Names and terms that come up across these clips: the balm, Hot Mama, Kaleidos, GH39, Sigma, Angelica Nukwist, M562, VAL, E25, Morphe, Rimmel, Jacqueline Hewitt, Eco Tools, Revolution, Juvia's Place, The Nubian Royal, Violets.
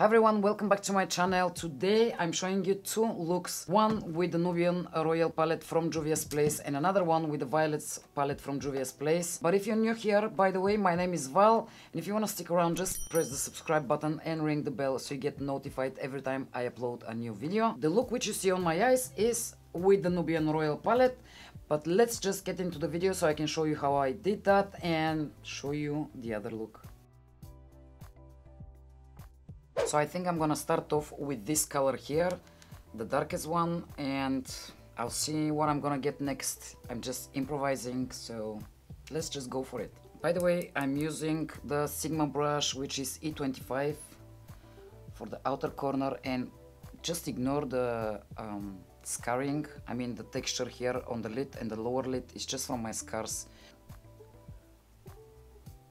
Hi everyone, welcome back to my channel. Today I'm showing you two looks, one with the Nubian Royal palette from Juvia's Place and another one with the Violets palette from Juvia's Place. But if you're new here, by the way, my name is Val, and if you want to stick around, just press the subscribe button and ring the bell so you get notified every time I upload a new video. The look which you see on my eyes is with the Nubian Royal palette, but let's just get into the video so I can show you how I did that and show you the other look. So I think I'm gonna start off with this color here, the darkest one, and I'll see what I'm gonna get next. I'm just improvising, so let's just go for it. By the way, I'm using the Sigma brush, which is E25 for the outer corner, and just ignore the scarring. I mean the texture here on the lid and the lower lid is just from my scars.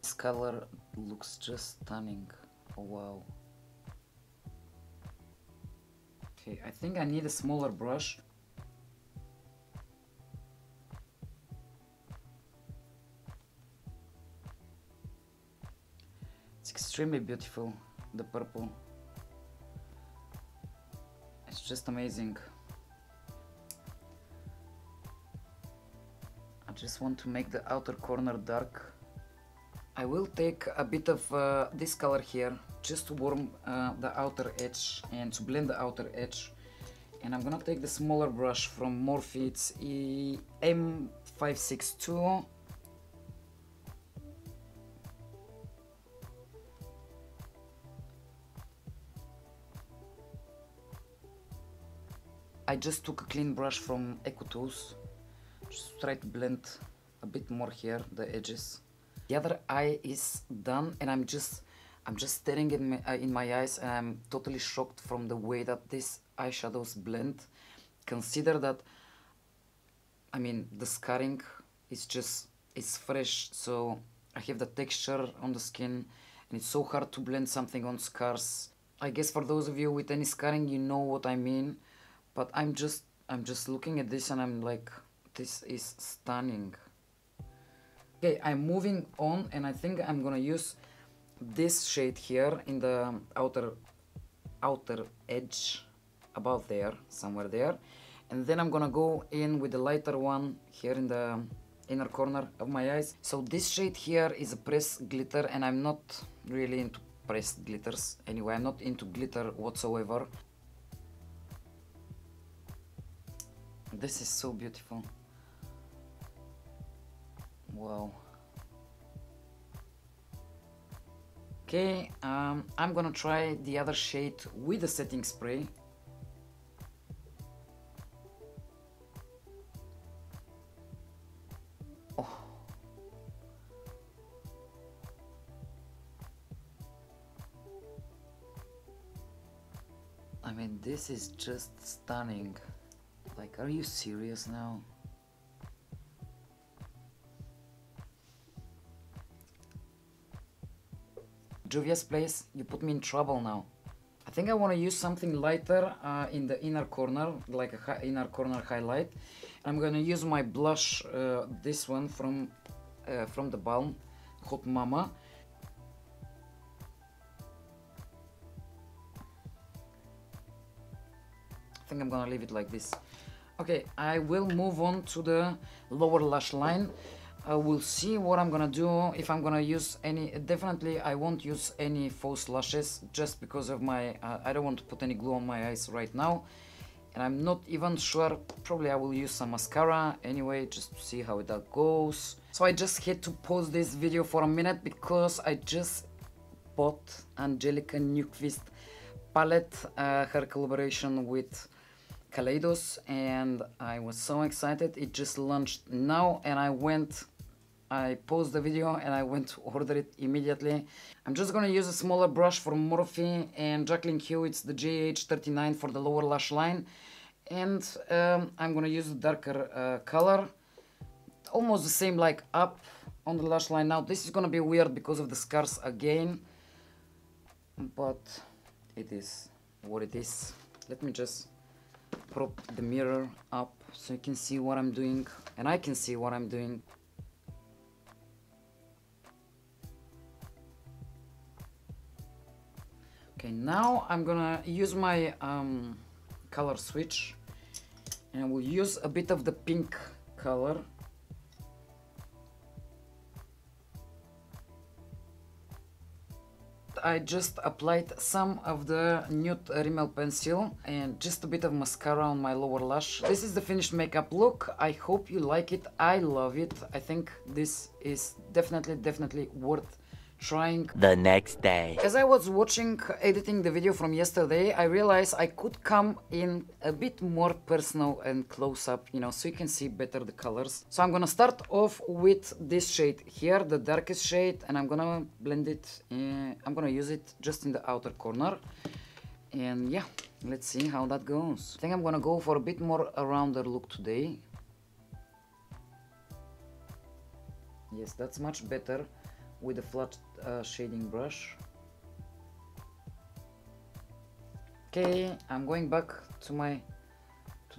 This color looks just stunning. Oh wow. I think I need a smaller brush. It's extremely beautiful, the purple. It's just amazing. I just want to make the outer corner dark. I will take a bit of this color here just to warm the outer edge and to blend the outer edge, and I'm gonna take the smaller brush from Morphe. It's M562. I just took a clean brush from Eco Tools just to try to blend a bit more here the edges. The other eye is done, and I'm just staring in my eyes, and I'm totally shocked from the way that these eyeshadows blend. Consider that, I mean, the scarring is just, it's fresh, so I have the texture on the skin, and it's so hard to blend something on scars. I guess for those of you with any scarring, you know what I mean, but I'm just looking at this and I'm like, this is stunning. Okay, I'm moving on, and I think I'm gonna use this shade here in the outer edge, about there, somewhere there. And then I'm gonna go in with the lighter one here in the inner corner of my eyes. So this shade here is a pressed glitter, and I'm not really into pressed glitters. Anyway, I'm not into glitter whatsoever. This is so beautiful. Wow. Okay, I'm gonna try the other shade with the setting spray. Oh. I mean, this is just stunning. Like, are you serious now? Juvia's Place, you put me in trouble now. I think I want to use something lighter in the inner corner, like a inner corner highlight. I'm going to use my blush, this one from the Balm, Hot Mama. I think I'm going to leave it like this. Okay, I will move on to the lower lash line. I will see what I'm gonna do, if I'm gonna use any. Definitely I won't use any false lashes, just because of my I don't want to put any glue on my eyes right now, and I'm not even sure, probably I will use some mascara anyway, just to see how that goes. So I just had to pause this video for a minute because I just bought Angelica Nukwist palette, her collaboration with Kaleidos, and I was so excited. It just launched now, and I paused the video and I went to order it immediately. I'm just gonna use a smaller brush from Morphe and Jacqueline Hewitt's, the GH39, for the lower lash line, and I'm gonna use a darker color, almost the same, like up on the lash line. Now this is gonna be weird because of the scars again, but it is what it is. Let me just prop the mirror up so you can see what I'm doing, and I can see what I'm doing. Okay, Okay, now I'm gonna use my color switch, and I will use a bit of the pink color. I just applied some of the nude Rimmel pencil and just a bit of mascara on my lower lash. This is the finished makeup look. I hope you like it. I love it. I think this is definitely worth trying. The next day, as I was editing the video from yesterday, I realized I could come in a bit more personal and close up, you know, so you can see better the colors. So I'm gonna start off with this shade here, the darkest shade, and I'm gonna blend it in. I'm gonna use it just in the outer corner, and yeah, let's see how that goes. I think I'm gonna go for a bit more a rounder look today. Yes, that's much better with a flat shading brush. Okay, I'm going back to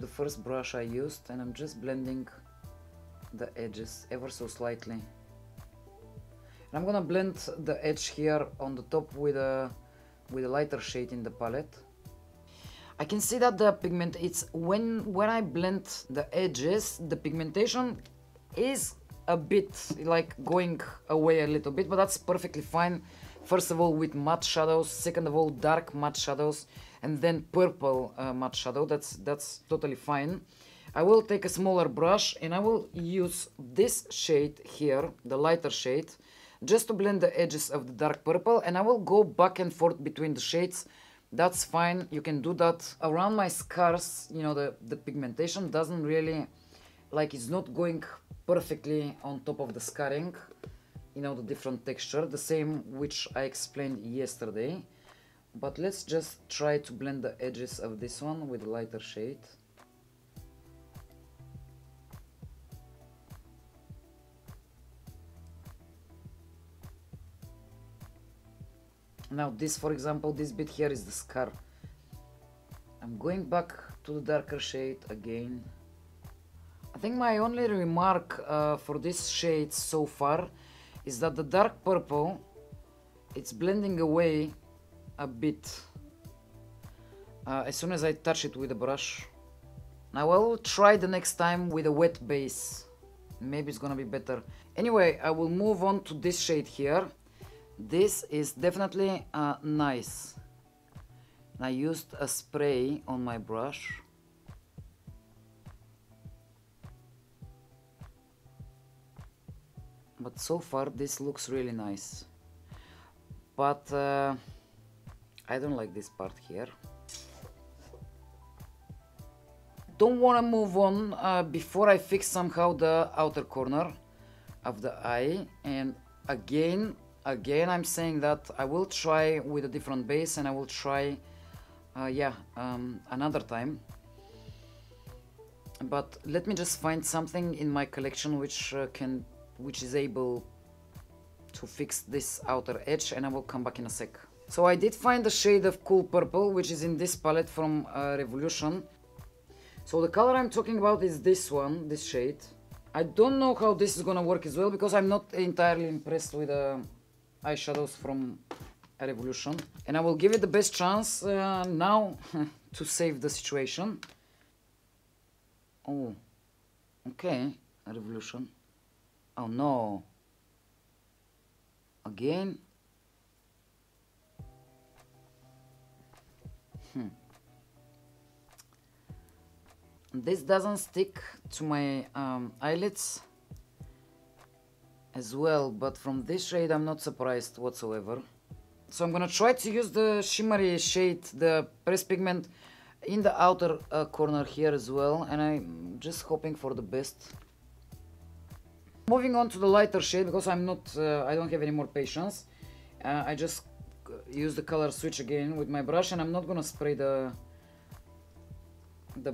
the first brush I used, and I'm just blending the edges ever so slightly. And I'm gonna blend the edge here on the top with a lighter shade in the palette. I can see that the pigment, it's when I blend the edges, the pigmentation is a bit like going away a little bit, but that's perfectly fine. First of all with matte shadows, second of all dark matte shadows, and then purple matte shadow. That's totally fine. I will take a smaller brush and I will use this shade here, the lighter shade, just to blend the edges of the dark purple, and I will go back and forth between the shades. That's fine, you can do that. Around my scars, you know, the pigmentation doesn't really, like, it's not going perfectly on top of the scarring, you know, the different texture, the same which I explained yesterday. But let's just try to blend the edges of this one with a lighter shade. Now this, for example, this bit here is the scar. I'm going back to the darker shade again. I think my only remark for this shade so far is that the dark purple, it's blending away a bit as soon as I touch it with a brush. Now I will try the next time with a wet base. Maybe it's gonna be better. Anyway, I will move on to this shade here. This is definitely nice. I used a spray on my brush. But so far this looks really nice, but I don't like this part here. Don't want to move on before I fix somehow the outer corner of the eye. And again I'm saying that I will try with a different base, and I will try another time. But let me just find something in my collection which is able to fix this outer edge, and I will come back in a sec. So I did find the shade of Cool Purple, which is in this palette from Revolution. So the color I'm talking about is this one, this shade. I don't know how this is gonna work as well, because I'm not entirely impressed with the eyeshadows from Revolution. And I will give it the best chance now to save the situation. Oh, okay, Revolution. Oh no, again? This doesn't stick to my eyelids as well, but from this shade I'm not surprised whatsoever. So I'm gonna try to use the shimmery shade, the pressed pigment, in the outer corner here as well, and I'm just hoping for the best. Moving on to the lighter shade, because I'm not, I don't have any more patience. I just use the color switch again with my brush, and I'm not gonna spray the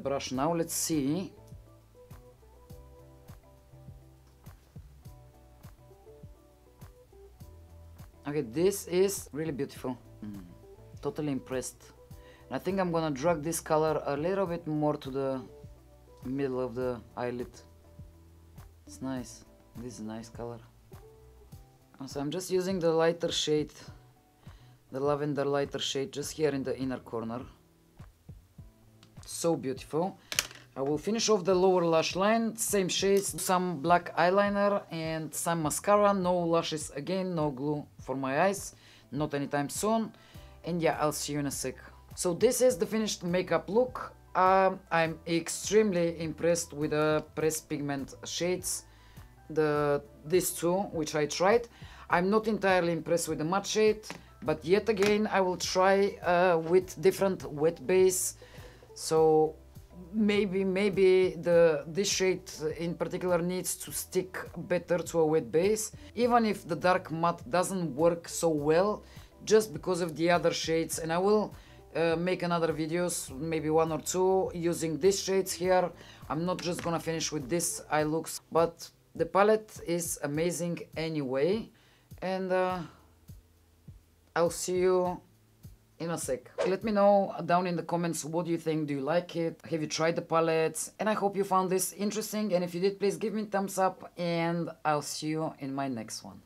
brush now. Let's see. Okay, this is really beautiful. Totally impressed. And I think I'm gonna drag this color a little bit more to the middle of the eyelid. It's nice. This is a nice color. So I'm just using the lighter shade the lavender lighter shade just here in the inner corner. So beautiful. I will finish off the lower lash line, same shades, some black eyeliner and some mascara, no lashes again, no glue for my eyes, not anytime soon. And yeah, I'll see you in a sec. So this is the finished makeup look. I'm extremely impressed with the pressed pigment shades, these two which I tried. I'm not entirely impressed with the matte shade, but yet again I will try with different wet base. So maybe this shade in particular needs to stick better to a wet base, even if the dark matte doesn't work so well, just because of the other shades. And I will make another videos, maybe one or two, using these shades here. I'm not just gonna finish with this eye looks, but the palette is amazing anyway. And I'll see you in a sec. Let me know down in the comments, what do you think? Do you like it? Have you tried the palettes? And I hope you found this interesting, and if you did, please give me a thumbs up, and I'll see you in my next one.